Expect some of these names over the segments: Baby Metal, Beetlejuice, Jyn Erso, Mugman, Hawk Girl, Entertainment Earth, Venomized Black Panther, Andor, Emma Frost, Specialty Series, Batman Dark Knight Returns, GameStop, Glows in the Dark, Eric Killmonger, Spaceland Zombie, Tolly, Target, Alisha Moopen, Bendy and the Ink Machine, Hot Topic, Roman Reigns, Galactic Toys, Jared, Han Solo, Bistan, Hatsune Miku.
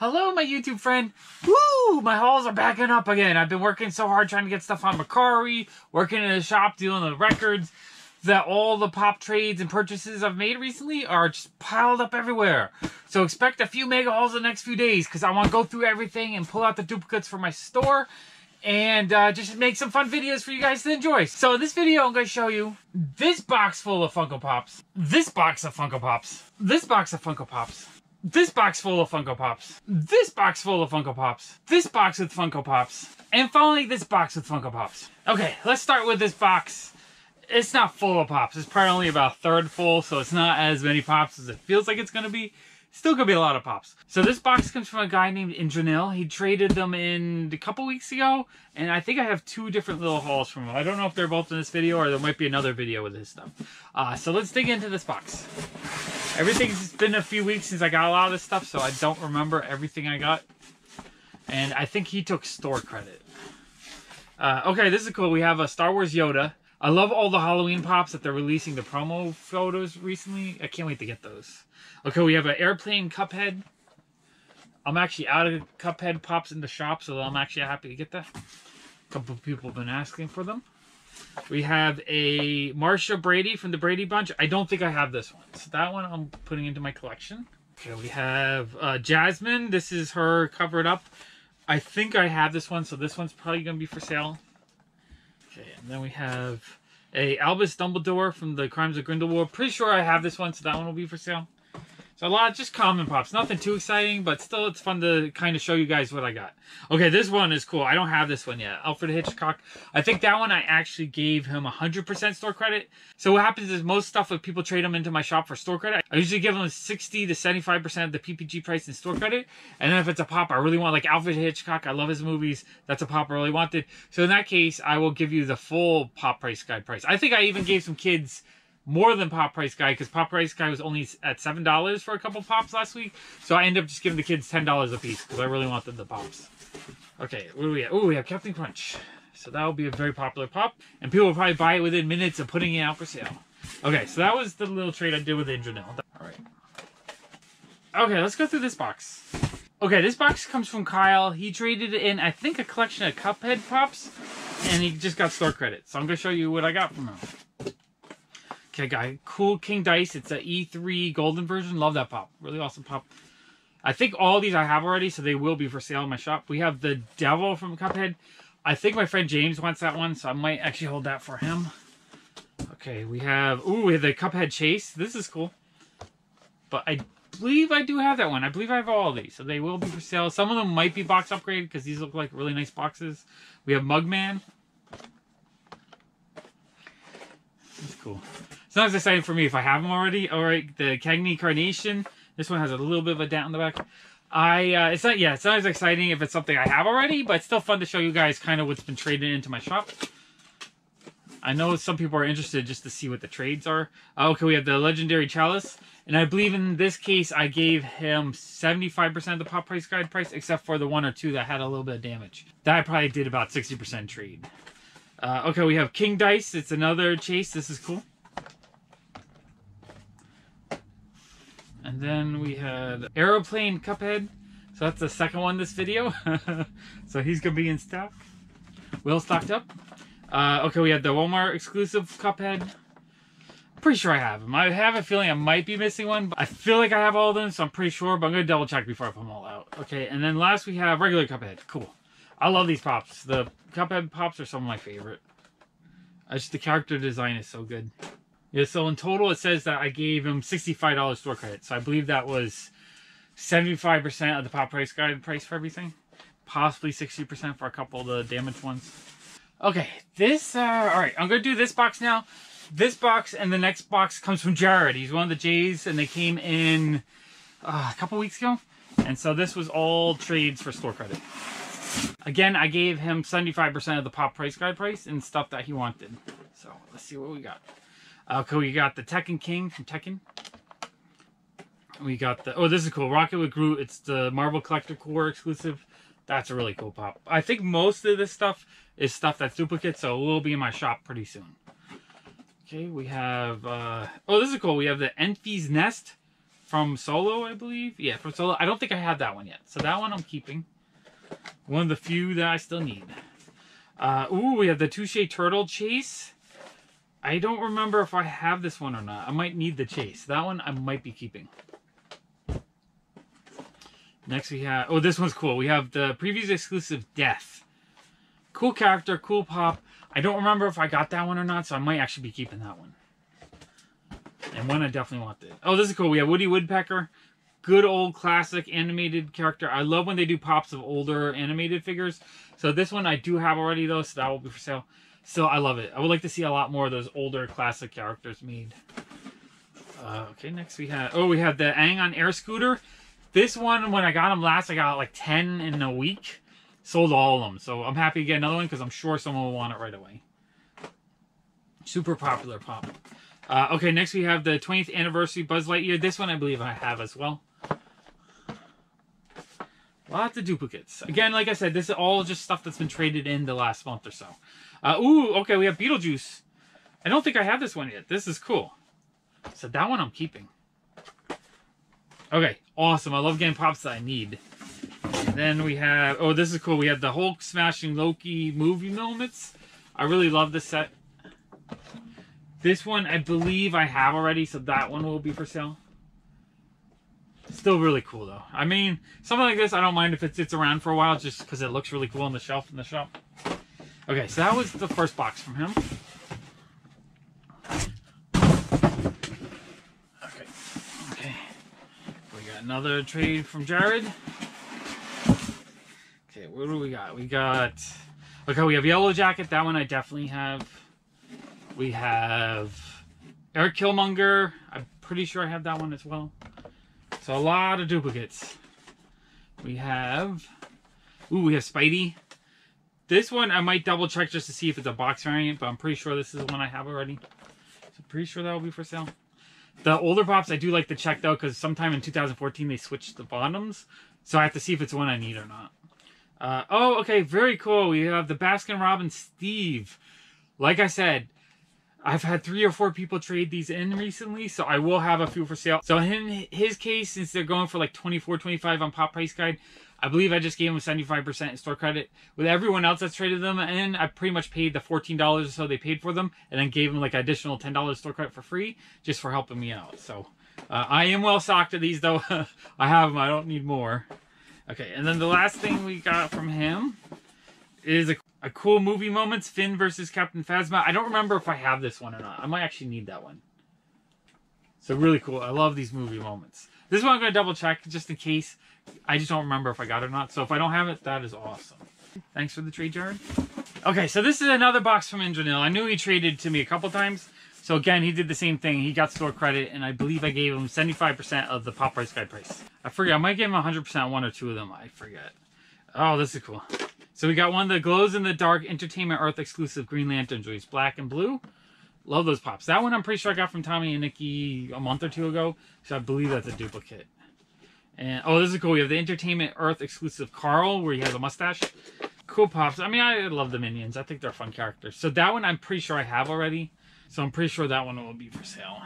Hello, my YouTube friend. Woo! My hauls are backing up again. I've been working so hard trying to get stuff on Mercari, working in a shop, dealing with records, that all the pop trades and purchases I've made recently are just piled up everywhere. So expect a few mega hauls the next few days, because I want to go through everything and pull out the duplicates for my store and just make some fun videos for you guys to enjoy. So in this video, I'm going to show you this box full of Funko Pops, this box of Funko Pops, this box of Funko Pops, this box full of Funko Pops, this box full of Funko Pops, this box with Funko Pops, and finally this box with Funko Pops. Okay, let's start with this box. It's not full of Pops. It's probably only about a third full, so it's not as many Pops as it feels like it's going to be. Still going to be a lot of Pops. So this box comes from a guy named Indranil. He traded them in a couple weeks ago, and I think I have two different little hauls from him. I don't know if they're both in this video, or there might be another video with his stuff. So let's dig into this box. Everything's been a few weeks since I got a lot of this stuff, so I don't remember everything I got. And I think he took store credit. Okay, this is cool. We have a Star Wars Yoda. I love all the Halloween Pops that they're releasing the promo photos recently. I can't wait to get those. Okay, we have an airplane Cuphead. I'm actually out of Cuphead Pops in the shop, so I'm actually happy to get that. A couple of people have been asking for them. We have a Marsha Brady from the Brady Bunch. I don't think I have this one. So that one I'm putting into my collection. Okay, we have Jasmine. This is her covered up. I think I have this one, so this one's probably going to be for sale. Okay, and then we have a Albus Dumbledore from the Crimes of Grindelwald. Pretty sure I have this one, so that one will be for sale. So a lot of just common Pops. Nothing too exciting, but still it's fun to kind of show you guys what I got. Okay, this one is cool. I don't have this one yet. Alfred Hitchcock. I think that one I actually gave him 100% store credit. So what happens is most stuff, if people trade them into my shop for store credit, I usually give them 60 to 75% of the PPG price in store credit. And then if it's a Pop I really want, like Alfred Hitchcock, I love his movies. That's a Pop I really wanted. So in that case, I will give you the full Pop Price Guide price. I think I even gave some kids more than Pop Price Guide, because Pop Price Guide was only at $7 for a couple Pops last week. So I ended up just giving the kids $10 a piece because I really wanted the Pops. Okay, what do we have? Oh, we have Captain Crunch. So that will be a very popular Pop. And people will probably buy it within minutes of putting it out for sale. Okay, so that was the little trade I did with Indranil. All right. Okay, let's go through this box. Okay, this box comes from Kyle. He traded in, I think, a collection of Cuphead Pops. And he just got store credit. So I'm going to show you what I got from him. Okay, guy, cool King Dice. It's an E3 golden version. Love that Pop. Really awesome Pop. I think all these I have already, so they will be for sale in my shop. We have the Devil from Cuphead. I think my friend James wants that one, so I might actually hold that for him. Okay, we have... Ooh, we have the Cuphead Chase. This is cool. But I believe I do have that one. I believe I have all of these, so they will be for sale. Some of them might be box upgraded because these look like really nice boxes. We have Mugman. That's cool. It's not as exciting for me if I have them already. All right, the Cagney Carnation. This one has a little bit of a dent in the back. It's not as exciting if it's something I have already, but it's still fun to show you guys kind of what's been traded into my shop. I know some people are interested just to see what the trades are. Okay, we have the Legendary Chalice. And I believe in this case, I gave him 75% of the Pop Price Guide price, except for the one or two that had a little bit of damage. That I probably did about 60% trade. Okay, we have King Dice. It's another chase. This is cool. And then we had Aeroplane Cuphead. So that's the second one this video. So he's going to be in stock. Will stocked up. Okay, we have the Walmart exclusive Cuphead. Pretty sure I have them. I have a feeling I might be missing one. But I feel like I have all of them, so I'm pretty sure. But I'm going to double check before I put them all out. Okay, and then last we have regular Cuphead. Cool. I love these Pops. The Cuphead Pops are some of my favorite. Just the character design is so good. Yeah, so in total it says that I gave him $65 store credit. So I believe that was 75% of the Pop Price Guide price for everything. Possibly 60% for a couple of the damaged ones. Okay, this, alright, I'm going to do this box now. This box and the next box comes from Jared. He's one of the J's and they came in a couple weeks ago. And so this was all trades for store credit. Again, I gave him 75% of the Pop Price Guide price and stuff that he wanted. So let's see what we got. Okay, we got the Tekken King from Tekken. We got the... Oh, this is cool. Rocket with Groot. It's the Marvel Collector Corps exclusive. That's a really cool Pop. I think most of this stuff is stuff that's duplicate, so it will be in my shop pretty soon. Okay, we have... Oh, this is cool. We have the Enfys Nest from Solo, I believe. Yeah, from Solo. I don't think I have that one yet. So that one I'm keeping. One of the few that I still need. Ooh, we have the Touche Turtle Chase. I don't remember if I have this one or not. I might need the Chase. That one I might be keeping. Next we have... Oh, this one's cool. We have the previous exclusive Death. Cool character, cool pop. I don't remember if I got that one or not, so I might actually be keeping that one. And one I definitely wanted. Oh, this is cool. We have Woody Woodpecker. Good old classic animated character. I love when they do pops of older animated figures. So this one I do have already, though, so that will be for sale. Still, I love it. I would like to see a lot more of those older classic characters made. Okay, next we have... Oh, we have the Aang on Air Scooter. This one, when I got them last, I got like 10 in a week. Sold all of them. So I'm happy to get another one because I'm sure someone will want it right away. Super popular pop. Okay, next we have the 20th Anniversary Buzz Lightyear. This one I believe I have as well. Lots of duplicates. Again, like I said, this is all just stuff that's been traded in the last month or so. Ooh, okay, we have Beetlejuice. I don't think I have this one yet. This is cool. So that one I'm keeping. Okay, awesome. I love getting pops that I need. And then we have... Oh, this is cool. We have the Hulk smashing Loki movie moments. I really love this set. This one, I believe I have already, so that one will be for sale. Still really cool, though. I mean, something like this, I don't mind if it sits around for a while, just because it looks really cool on the shelf in the shop. Okay, so that was the first box from him. Okay. Okay. We got another trade from Jared. Okay, what do we got? We got... Okay, we have Yellow Jacket. That one I definitely have. We have Eric Killmonger. I'm pretty sure I have that one as well. So a lot of duplicates. We have... Ooh, we have Spidey. This one I might double check just to see if it's a box variant, but I'm pretty sure this is the one I have already. So pretty sure that will be for sale. The older pops I do like to check though, because sometime in 2014 they switched the bottoms. So I have to see if it's one I need or not. Oh, okay, very cool. We have the Baskin-Robbins Steve. Like I said, I've had 3 or 4 people trade these in recently, so I will have a few for sale. So in his case, since they're going for like $24.25 on Pop Price Guide, I believe I just gave him 75% in store credit. With everyone else that's traded them in, I pretty much paid the $14 or so they paid for them, and then gave them like an additional $10 store credit for free, just for helping me out. So I am well stocked of these, though. I have them. I don't need more. Okay, and then the last thing we got from him is a cool movie moments, Finn versus Captain Phasma. I don't remember if I have this one or not. I might actually need that one. So really cool. I love these movie moments. This one I'm going to double check just in case. I just don't remember if I got it or not. So if I don't have it, that is awesome. Thanks for the trade, Jared. Okay, so this is another box from Indranil. I knew he traded to me a couple times. So again, he did the same thing. He got store credit, and I believe I gave him 75% of the Pop Price Guide price. I forget. I might give him 100% one or two of them. I forget. Oh, this is cool. So we got one that glows in the dark Entertainment Earth exclusive Green Lantern joints, black and blue. Love those pops. That one I'm pretty sure I got from Tommy and Nikki a month or two ago. So I believe that's a duplicate. And oh, this is cool. We have the Entertainment Earth exclusive Carl, where he has a mustache. Cool pops. I mean, I love the minions. I think they're fun characters. So that one I'm pretty sure I have already. So I'm pretty sure that one will be for sale.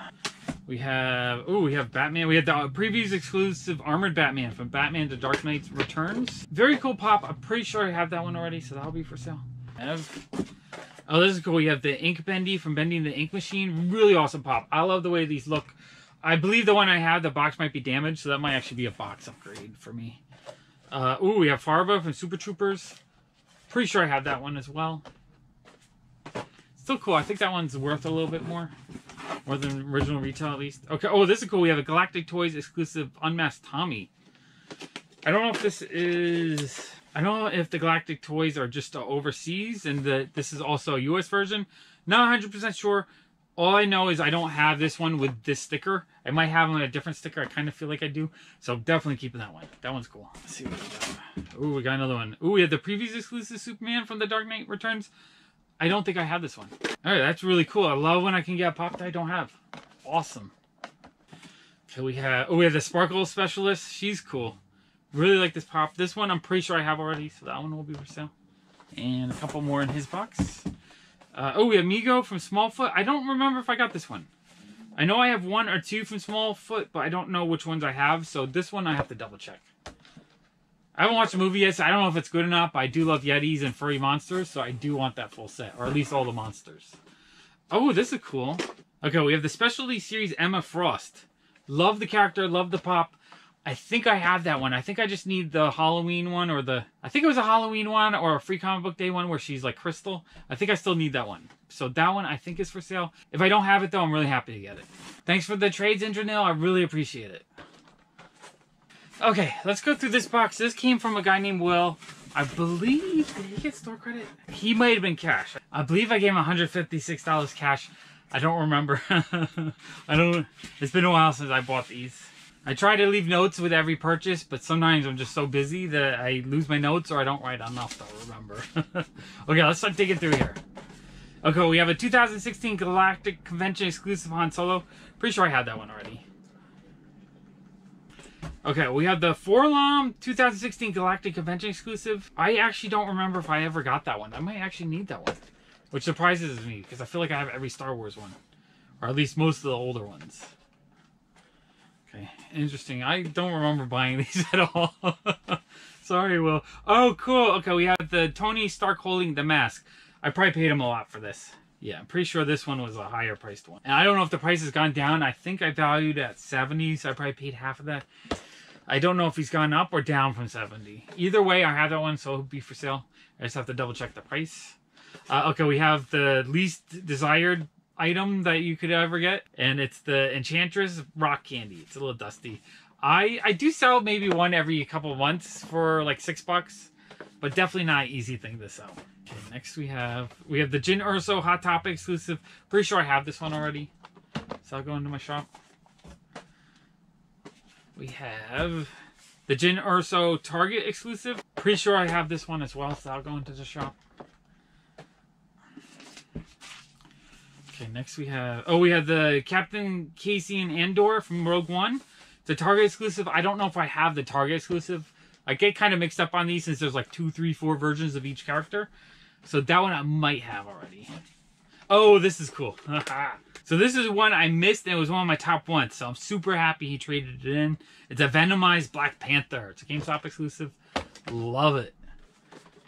We have, ooh, we have Batman. We have the previous exclusive Armored Batman from Batman to Dark Knight Returns. Very cool pop. I'm pretty sure I have that one already, so that'll be for sale. Oh, this is cool. We have the Ink Bendy from Bendy and the Ink Machine. Really awesome pop. I love the way these look. I believe the one I have, the box might be damaged, so that might actually be a box upgrade for me. Ooh, we have Farva from Super Troopers. Pretty sure I have that one as well. Still cool. I think that one's worth a little bit more. More than original retail, at least. Okay, oh, this is cool. We have a Galactic Toys exclusive Unmasked Tommy. I don't know if this is... I don't know if the Galactic Toys are just overseas and that this is also a US version. Not 100% sure. All I know is I don't have this one with this sticker. I might have them on a different sticker. I kind of feel like I do. So I'm definitely keeping that one. That one's cool. Let's see what we got. Ooh, we got another one. Ooh, we have the previous exclusive Superman from The Dark Knight Returns. I don't think I have this one. All right, that's really cool. I love when I can get a pop that I don't have. Awesome. Okay, we have... Oh, we have the Sparkle Specialist. She's cool. Really like this pop. This one I'm pretty sure I have already, so that one will be for sale. And a couple more in his box. Oh, we have Migo from Smallfoot. I don't remember if I got this one. I know I have one or two from Smallfoot, but I don't know which ones I have, so this one I have to double check. I haven't watched the movie yet, so I don't know if it's good or not, but I do love Yetis and furry monsters, so I do want that full set, or at least all the monsters. Oh, this is cool. Okay, we have the Specialty Series Emma Frost. Love the character, love the pop. I think I have that one. I think I just need the Halloween one, or the... I think it was a Halloween one, or a free comic book day one where she's like Crystal. I think I still need that one. So that one I think is for sale. If I don't have it though, I'm really happy to get it. Thanks for the trades, Indranil. I really appreciate it. Okay, let's go through this box. This came from a guy named Will. I believe, did he get store credit? He might have been cash. I believe I gave him $156 cash. I don't remember. It's been a while since I bought these. I try to leave notes with every purchase, but sometimes I'm just so busy that I lose my notes or I don't write enough to remember. Okay, let's start digging through here. Okay, we have a 2016 Galactic Convention exclusive Han Solo. Pretty sure I had that one already. Okay, we have the Forlom 2016 Galactic Convention exclusive. I actually don't remember if I ever got that one. I might actually need that one, which surprises me because I feel like I have every Star Wars one, or at least most of the older ones. Okay, interesting. I don't remember buying these at all. Sorry, Will. Oh, cool. Okay, we have the Tony Stark holding the mask. I probably paid him a lot for this. Yeah, I'm pretty sure this one was a higher priced one. And I don't know if the price has gone down. I think I valued at 70, so I probably paid half of that. I don't know if he's gone up or down from 70. Either way, I have that one, so it'll be for sale. I just have to double check the price. Okay, we have the least desired item that you could ever get, and it's the Enchantress rock candy. It's a little dusty. I do sell maybe one every couple of months for like $6, but definitely not an easy thing to sell. Okay, next we have the Jyn Erso Hot Topic exclusive. Pretty sure I have this one already, so I'll go into my shop. We have the Jyn Erso Target exclusive. Pretty sure I have this one as well, so I'll go into the shop. Okay, next we have... Oh, we have the Captain Cassian Andor from Rogue One. It's a Target exclusive. I don't know if I have the Target exclusive. I get kind of mixed up on these since there's like 2, 3, 4 versions of each character. So that one I might have already. Oh, this is cool. So this is one I missed and it was one of my top ones. So I'm super happy he traded it in. It's a Venomized Black Panther. It's a GameStop exclusive. Love it.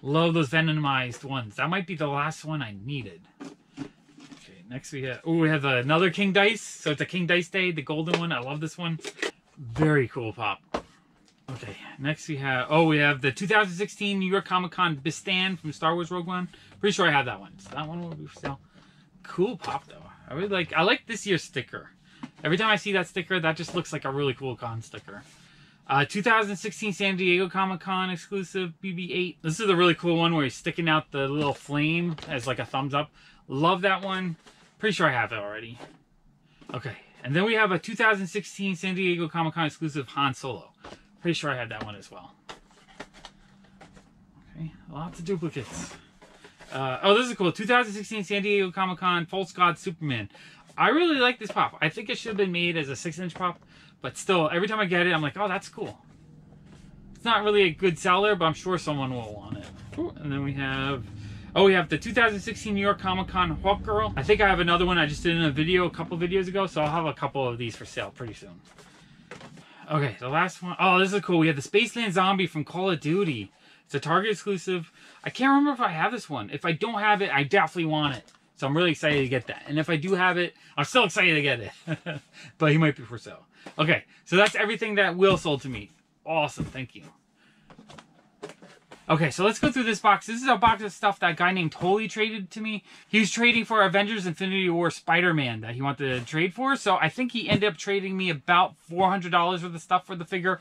Love those Venomized ones. That might be the last one I needed. Next we have another King Dice. So it's a King Dice Day, the golden one. I love this one. Very cool pop. Okay, next we have the 2016 New York Comic-Con Bistan from Star Wars Rogue One. Pretty sure I have that one. So that one will be for sale. Cool pop though. I like this year's sticker. Every time I see that sticker, that just looks like a really cool con sticker. 2016 San Diego Comic-Con exclusive BB-8. This is a really cool one where he's sticking out the little flame as like a thumbs up. Love that one. Pretty sure I have it already. Okay, and then we have a 2016 San Diego Comic-Con exclusive Han Solo. Pretty sure I had that one as well. Okay, lots of duplicates. Oh, this is cool. 2016 San Diego Comic-Con False God Superman. I really like this pop. I think it should have been made as a 6-inch pop, but still, every time I get it, I'm like, oh, that's cool. It's not really a good seller, but I'm sure someone will want it. Ooh, and then we have the 2016 New York Comic-Con Hawk Girl. I think I have another one I just did in a video a couple videos ago, so I'll have a couple of these for sale pretty soon. Okay, the last one. Oh, this is cool. We have the Spaceland Zombie from Call of Duty. It's a Target exclusive. I can't remember if I have this one. If I don't have it, I definitely want it. So I'm really excited to get that. And if I do have it, I'm still excited to get it. But he might be for sale. Okay, so that's everything that Will sold to me. Awesome, thank you. Okay, so let's go through this box. This is a box of stuff that guy named Tolly traded to me. He was trading for Avengers Infinity War Spider-Man that he wanted to trade for. So I think he ended up trading me about $400 worth of stuff for the figure,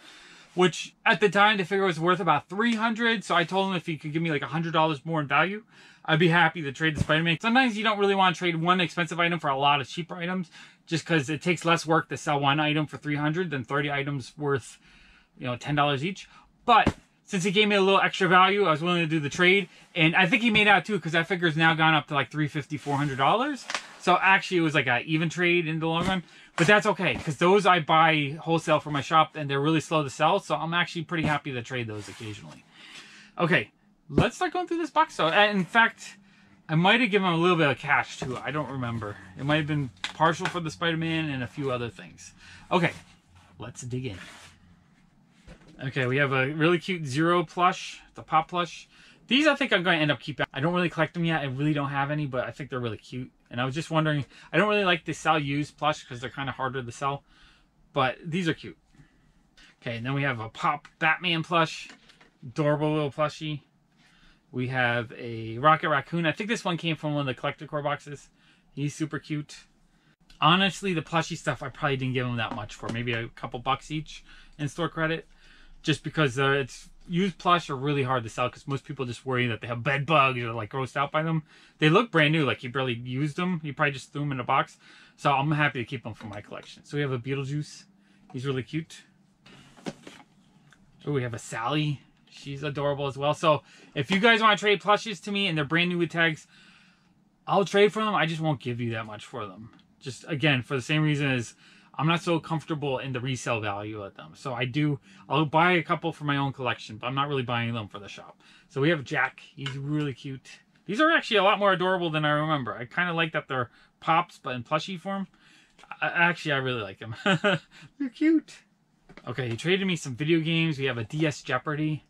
which at the time the figure was worth about $300. So I told him if he could give me like $100 more in value, I'd be happy to trade the Spider-Man. Sometimes you don't really want to trade one expensive item for a lot of cheaper items just because it takes less work to sell one item for $300 than 30 items worth, you know, $10 each. But since he gave me a little extra value, I was willing to do the trade. And I think he made out too, because that figure's now gone up to like $350, $400. So actually it was like an even trade in the long run. But that's okay, because those I buy wholesale for my shop and they're really slow to sell. So I'm actually pretty happy to trade those occasionally. Okay, let's start going through this box. So in fact, I might have given him a little bit of cash too. I don't remember. It might have been partial for the Spider-Man and a few other things. Okay, let's dig in. Okay, we have a really cute Zero plush, the Pop plush. These I think I'm going to end up keeping. I don't really collect them yet. I really don't have any, but I think they're really cute. And I was just wondering, I don't really like to sell used plush because they're kind of harder to sell, but these are cute. Okay, and then we have a Pop Batman plush, adorable little plushie. We have a Rocket Raccoon. I think this one came from one of the Collector Corps boxes. He's super cute. Honestly, the plushie stuff I probably didn't give them that much for. Maybe a couple bucks each in store credit. Just because it's used plush are really hard to sell because most people just worry that they have bed bugs or like grossed out by them. They look brand new, like you barely used them. You probably just threw them in a box. So I'm happy to keep them for my collection. So we have a Beetlejuice. He's really cute. Oh, we have a Sally. She's adorable as well. So if you guys want to trade plushies to me and they're brand new with tags, I'll trade for them. I just won't give you that much for them. Just again, for the same reason as I'm not so comfortable in the resale value of them. So I'll buy a couple for my own collection, but I'm not really buying them for the shop. So we have Jack. He's really cute. These are actually a lot more adorable than I remember. I kind of like that they're Pops, but in plushie form. I really like them. They're cute. Okay, he traded me some video games. We have a DS Jeopardy.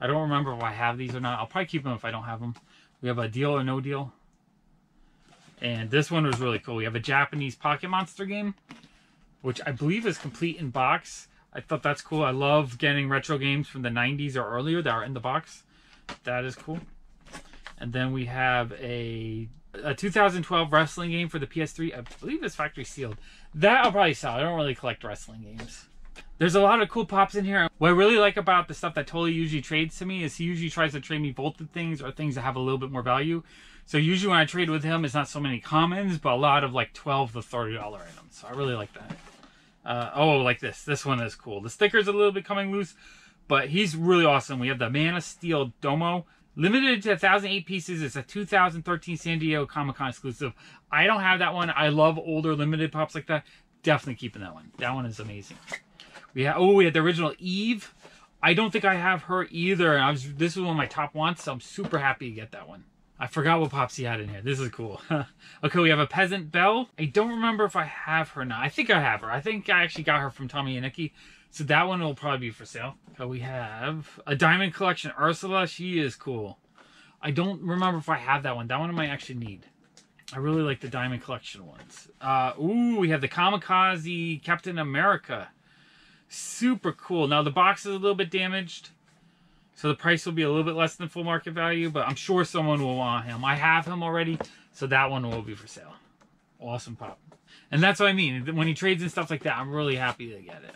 I don't remember if I have these or not. I'll probably keep them if I don't have them. We have a Deal or No Deal. And this one was really cool. We have a Japanese Pocket Monster game, which I believe is complete in box. I thought that's cool. I love getting retro games from the 90s or earlier that are in the box. That is cool. And then we have a 2012 wrestling game for the PS3. I believe it's factory sealed. That I'll probably sell. I don't really collect wrestling games. There's a lot of cool Pops in here. What I really like about the stuff that Tolly usually trades to me is he usually tries to trade me vaulted things or things that have a little bit more value. So usually when I trade with him, it's not so many commons, but a lot of like $12 to $30 items. So I really like that. Oh, like this. This one is cool. The sticker's a little bit coming loose, but he's really awesome. We have the Man of Steel Domo. Limited to 1,008 pieces. It's a 2013 San Diego Comic-Con exclusive. I don't have that one. I love older limited Pops like that. Definitely keeping that one. That one is amazing. We had the original Eve. I don't think I have her either. And this was one of my top wants, so I'm super happy to get that one. I forgot what Pops he had in here. This is cool. Okay, we have a Peasant Belle. I don't remember if I have her now. I think I have her. I think I actually got her from Tommy and Nikki. So that one will probably be for sale. So we have a Diamond Collection Ursula. She is cool. I don't remember if I have that one. That one I might actually need. I really like the Diamond Collection ones. Ooh, we have the Kamikaze Captain America. Super cool. Now the box is a little bit damaged, so the price will be a little bit less than full market value, but I'm sure someone will want him. I have him already, so that one will be for sale. Awesome Pop. And that's what I mean. When he trades and stuff like that, I'm really happy to get it.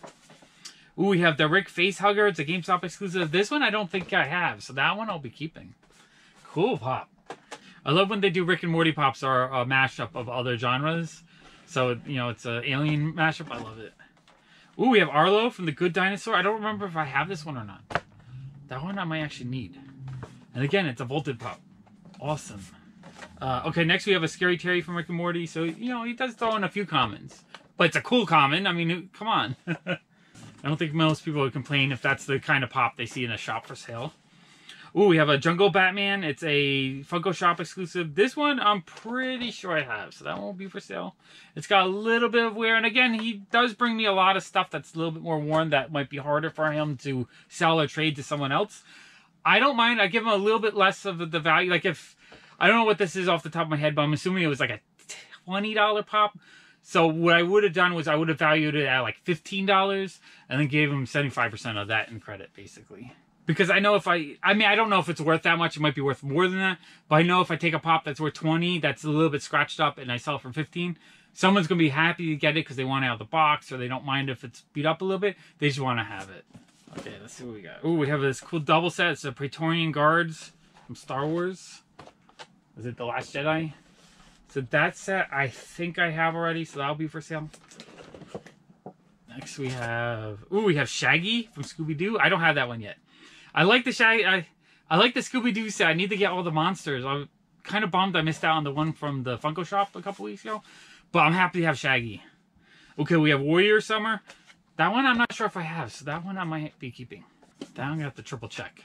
Ooh, we have the Rick Facehugger. It's a GameStop exclusive. This one I don't think I have, so that one I'll be keeping. Cool Pop. I love when they do Rick and Morty Pops are a mashup of other genres. So, you know, it's an alien mashup. I love it. Ooh, we have Arlo from The Good Dinosaur. I don't remember if I have this one or not. That one I might actually need. And again, it's a vaulted Pop. Awesome. Okay, next we have a Scary Terry from Rick and Morty. So, you know, he does throw in a few commons. But it's a cool common. I mean, come on. I don't think most people would complain if that's the kind of Pop they see in a shop for sale. Ooh, we have a Jungle Batman. It's a Funko Shop exclusive. This one I'm pretty sure I have, so that won't be for sale. It's got a little bit of wear, and again, he does bring me a lot of stuff that's a little bit more worn that might be harder for him to sell or trade to someone else. I don't mind. I give him a little bit less of the value. Like if, I don't know what this is off the top of my head, but I'm assuming it was like a $20 Pop. So what I would have done was I would have valued it at like $15 and then gave him 75% of that in credit, basically. Because I know if I mean, I don't know if it's worth that much. It might be worth more than that. But I know if I take a Pop that's worth 20, that's a little bit scratched up, and I sell it for 15, someone's going to be happy to get it because they want it out of the box, or they don't mind if it's beat up a little bit. They just want to have it. Okay, let's see what we got. Ooh, we have this cool double set. It's the Praetorian Guards from Star Wars. Is it The Last Jedi? So that set I think I have already, so that'll be for sale. Next we have... Ooh, we have Shaggy from Scooby-Doo. I don't have that one yet. I like the Shaggy. I like the Scooby-Doo set. I need to get all the monsters. I'm kind of bummed I missed out on the one from the Funko Shop a couple weeks ago, but I'm happy to have Shaggy. Okay, we have Warrior Summer. That one I'm not sure if I have, so that one I might be keeping. That one I'm going to have to triple check.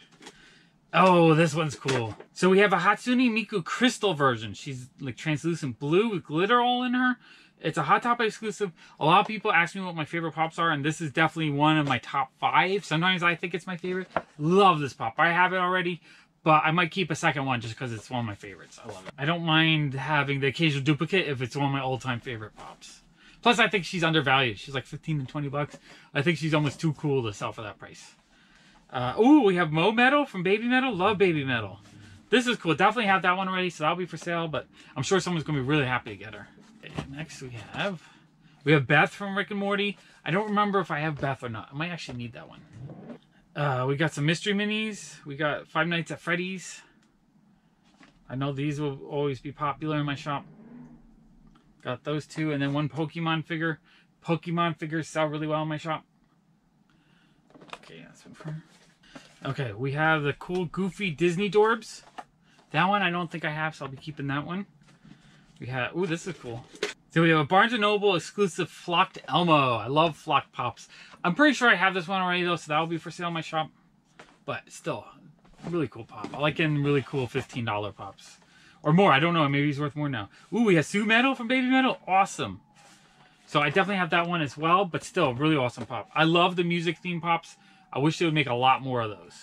Oh, this one's cool. So we have a Hatsune Miku crystal version. She's like translucent blue with glitter all in her. It's a Hot Topic exclusive. A lot of people ask me what my favorite pops are, and this is definitely one of my top 5. Sometimes I think it's my favorite. Love this pop. I have it already, but I might keep a second one just because it's one of my favorites. I love it. I don't mind having the occasional duplicate if it's one of my all-time favorite pops. Plus, I think she's undervalued. She's like 15 and 20 bucks. I think she's almost too cool to sell for that price. Ooh, we have Mo Metal from Baby Metal. Love Baby Metal. This is cool. Definitely have that one already, so that'll be for sale, but I'm sure someone's going to be really happy to get her. Next we have Beth from Rick and Morty. I don't remember if I have Beth or not. I might actually need that one. We got some mystery minis. We got Five Nights at Freddy's. I know these will always be popular in my shop. Got those two, and then one Pokemon figure. Pokemon figures sell really well in my shop. Okay, that's one for. Okay, we have the cool Goofy Disney Dorbs. That one I don't think I have, so I'll be keeping that one. We have, ooh, this is cool. So we have a Barnes & Noble exclusive Flocked Elmo. I love Flocked Pops. I'm pretty sure I have this one already, though, so that will be for sale in my shop. But still, really cool pop. I like getting really cool $15 pops. Or more, I don't know. Maybe he's worth more now. Ooh, we have Sue Metal from Baby Metal. Awesome. So I definitely have that one as well, but still, really awesome pop. I love the music theme pops. I wish they would make a lot more of those.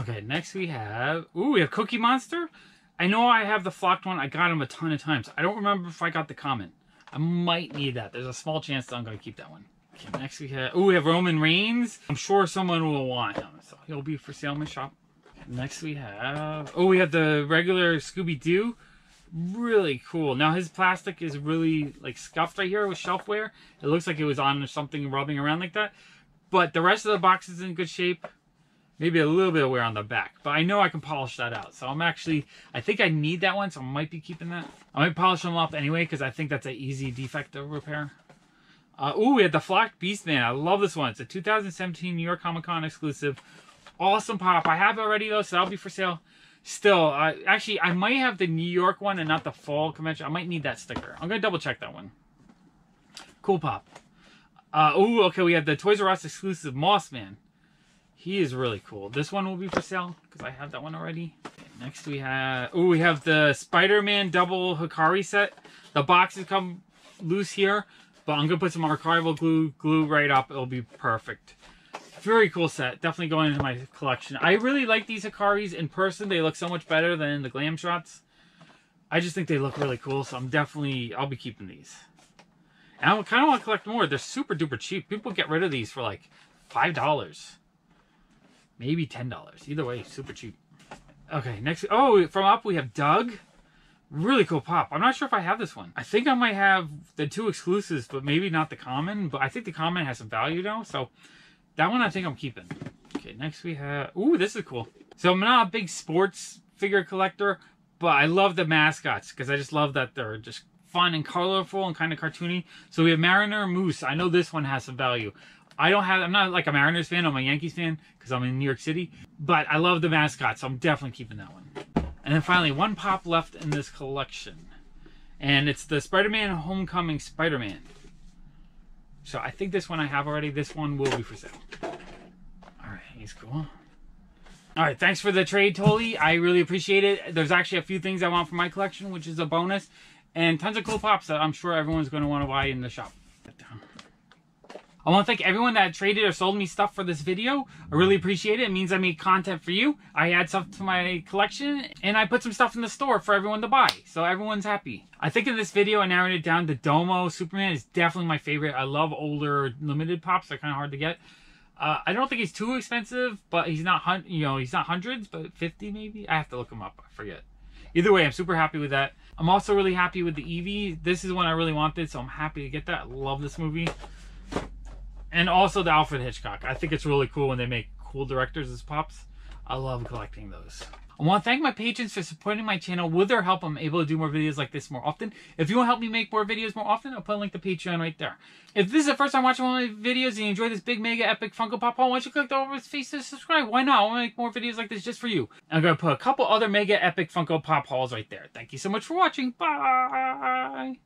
Okay, next we have, ooh, we have Cookie Monster. I know I have the flocked one. I got him a ton of times. I don't remember if I got the comment. I might need that. There's a small chance that I'm going to keep that one. Okay, next we have... Ooh, we have Roman Reigns. I'm sure someone will want him, so he'll be for sale in my shop. Next we have... Oh, we have the regular Scooby-Doo. Really cool. Now, his plastic is really, like, scuffed right here with shelf wear. It looks like it was on something rubbing around like that. But the rest of the box is in good shape. Maybe a little bit of wear on the back, but I know I can polish that out. So I'm actually, I think I need that one, so I might be keeping that. I might polish them off anyway, because I think that's an easy defect to repair. Ooh, we had the Flocked Beast Man. I love this one. It's a 2017 New York Comic-Con exclusive. Awesome pop. I have it already, though, so that'll be for sale. Still, actually, I might have the New York one and not the Fall Convention. I might need that sticker. I'm going to double check that one. Cool pop. Ooh, okay, we have the Toys R Us exclusive Moss Man. He is really cool. This one will be for sale because I have that one already. Okay, next we have... Oh, we have the Spider-Man double Hikari set. The boxes come loose here, but I'm going to put some archival glue right up. It'll be perfect. Very cool set. Definitely going into my collection. I really like these Hikaris in person. They look so much better than in the glam shots. I just think they look really cool, so I'm definitely... I'll be keeping these. And I kind of want to collect more. They're super duper cheap. People get rid of these for like $5. Maybe $10. Either way, super cheap. Okay, next. Oh, from Up we have Doug. Really cool pop. I'm not sure if I have this one. I think I might have the two exclusives, but maybe not the common. But I think the common has some value now. So that one I think I'm keeping. Okay, next we have... Ooh, this is cool. So I'm not a big sports figure collector, but I love the mascots because I just love that they're just fun and colorful and kind of cartoony. So we have Mariner Moose. I know this one has some value. I'm not like a Mariners fan, I'm a Yankees fan because I'm in New York City, but I love the mascot, so I'm definitely keeping that one. And then finally, one pop left in this collection, and it's the Spider-Man Homecoming Spider-Man. So I think this one I have already. This one will be for sale. All right, he's cool. All right, thanks for the trade, Tolly. I really appreciate it. There's actually a few things I want for my collection, which is a bonus, and tons of cool pops that I'm sure everyone's going to want to buy in the shop. I want to thank everyone that traded or sold me stuff for this video. I really appreciate it. It means I made content for you. I add stuff to my collection, and I put some stuff in the store for everyone to buy. So everyone's happy. I think in this video, I narrowed it down to Domo. Superman is definitely my favorite. I love older limited pops. They're kind of hard to get. I don't think he's too expensive, but he's not, you know, he's not hundreds, but 50 maybe. I have to look him up. I forget. Either way, I'm super happy with that. I'm also really happy with the Eevee. This is one I really wanted, so I'm happy to get that. I love this movie. And also the Alfred Hitchcock. I think it's really cool when they make cool directors as pops. I love collecting those. I want to thank my patrons for supporting my channel. With their help, I'm able to do more videos like this more often. If you want to help me make more videos more often, I'll put a link to Patreon right there. If this is the first time watching one of my videos and you enjoy this big, mega, epic Funko Pop haul, why don't you click the over his face to subscribe? Why not? I want to make more videos like this just for you. I'm going to put a couple other mega, epic Funko Pop hauls right there. Thank you so much for watching. Bye!